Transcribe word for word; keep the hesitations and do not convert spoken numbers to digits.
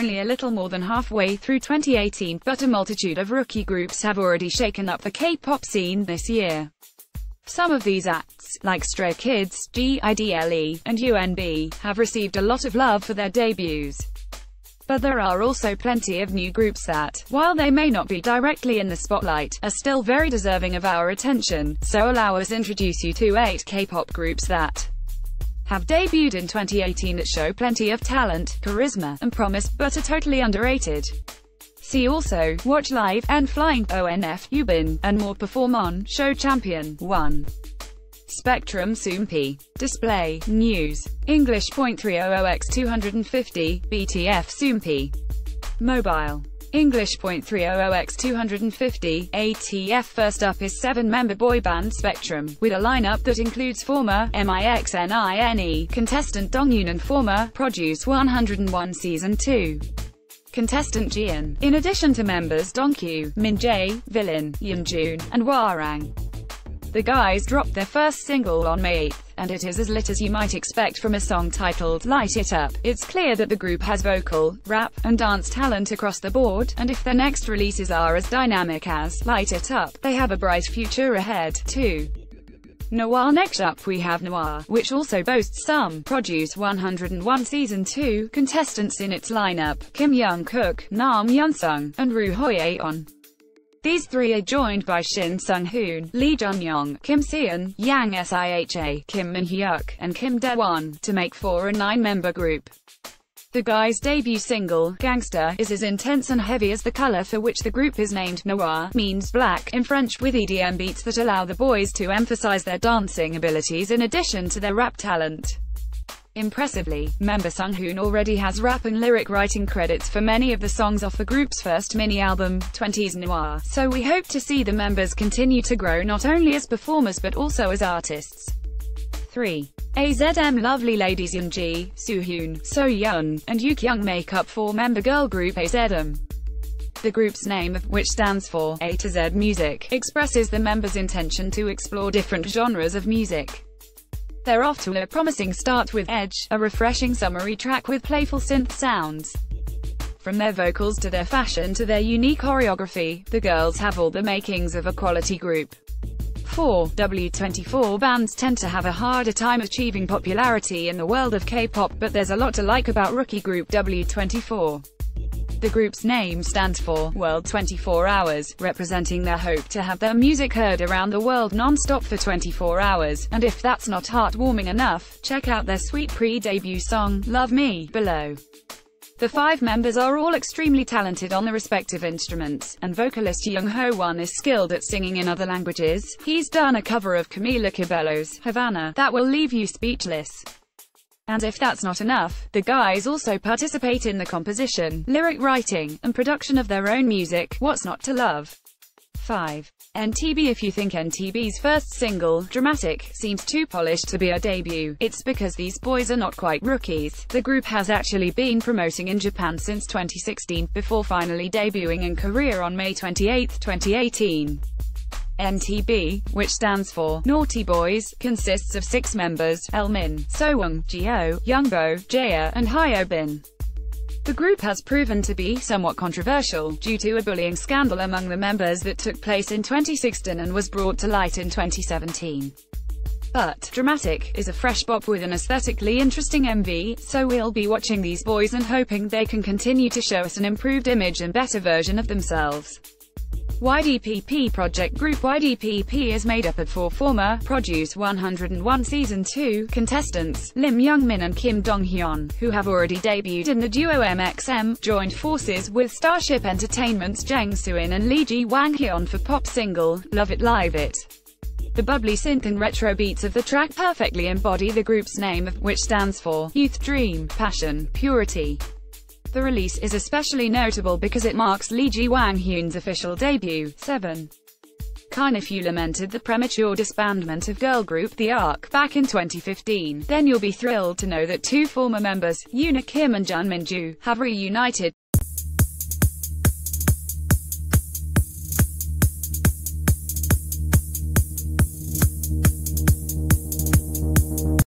only a little more than halfway through twenty eighteen, but a multitude of rookie groups have already shaken up the K-pop scene this year. Some of these acts, like Stray Kids, GIDLE, and U N B, have received a lot of love for their debuts. But there are also plenty of new groups that, while they may not be directly in the spotlight, are still very deserving of our attention, so allow us introduce you to eight K-pop groups that have debuted in twenty eighteen that show plenty of talent, charisma, and promise, but are totally underrated. See also, watch live, and flying, O N F, Yubin, and more. Perform on, Show Champion, one. Spectrum Soompi. Display, News, English point three hundred by two fifty, B T F Soompi. Mobile, English point three hundred by two fifty, A T F. First up is seven-member boy band Spectrum, with a lineup that includes former M I X N I N E contestant Dongyun and former Produce one oh one Season two contestant Jian, in addition to members Dongkyu, Minjae, Villain, Yeonjun, and Warang. The guys dropped their first single on May eighth, and it is as lit as you might expect from a song titled Light It Up. It's clear that the group has vocal, rap, and dance talent across the board, and if their next releases are as dynamic as Light It Up, they have a bright future ahead, too. Noir. Next up we have Noir, which also boasts some Produce one oh one Season two contestants in its lineup, Kim Young-kook, Nam Yunsung, and Ru Hoyeon. These three are joined by Shin Sung-hoon, Lee Joon-young, Kim Seon, Yang Siha, Kim Min Hyuk, and Kim Daewon, to make four and nine-member group. The guys' debut single, Gangsta, is as intense and heavy as the color for which the group is named. Noir means black in French, with E D M beats that allow the boys to emphasize their dancing abilities in addition to their rap talent. Impressively, member Sunghoon already has rap and lyric writing credits for many of the songs off the group's first mini-album, twenties Noir, so we hope to see the members continue to grow not only as performers but also as artists. three. A Z M. Lovely ladies Yeonji, Soohoon, Soyeon, and Yukyoung make up four-member girl group A Z M. The group's name, which stands for A to Z Music, expresses the members' intention to explore different genres of music. They're off to a promising start with Edge, a refreshing summery track with playful synth sounds. From their vocals to their fashion to their unique choreography, the girls have all the makings of a quality group. four. W twenty-four. Bands tend to have a harder time achieving popularity in the world of K-pop, but there's a lot to like about rookie group W twenty-four. The group's name stands for World twenty-four Hours, representing their hope to have their music heard around the world non-stop for twenty-four hours, and if that's not heartwarming enough, check out their sweet pre-debut song, Love Me, below. The five members are all extremely talented on the respective instruments, and vocalist Young-ho Won is skilled at singing in other languages. He's done a cover of Camila Cabello's Havana that will leave you speechless. And if that's not enough, the guys also participate in the composition, lyric writing, and production of their own music. What's not to love? five. N T B. If you think N T B's first single, Dramatic, seems too polished to be a debut, it's because these boys are not quite rookies. The group has actually been promoting in Japan since twenty sixteen, before finally debuting in Korea on May twenty-eighth, twenty eighteen. N T B, which stands for Naughty Boys, consists of six members, Elmin, Sowung, Jio, Youngbo, Jaya, and Hyobin. The group has proven to be somewhat controversial, due to a bullying scandal among the members that took place in twenty sixteen and was brought to light in twenty seventeen. But Dramatic is a fresh bop with an aesthetically interesting M V, so we'll be watching these boys and hoping they can continue to show us an improved image and better version of themselves. Y D P P. Project group Y D P P is made up of four former Produce one oh one Season two contestants, Lim Young-min and Kim Dong-hyun, who have already debuted in the duo M X M, joined forces with Starship Entertainment's Jang Soo-in and Lee Ji-wang-hyun for pop single, Love It Live It. The bubbly synth and retro beats of the track perfectly embody the group's name, which stands for Youth, Dream, Passion, Purity. The release is especially notable because it marks Lee Ji-wang-hyun's official debut. seven. Kind if you lamented the premature disbandment of girl group The Ark back in twenty fifteen, then you'll be thrilled to know that two former members, Yoona Kim and Jun Min-ju, have reunited.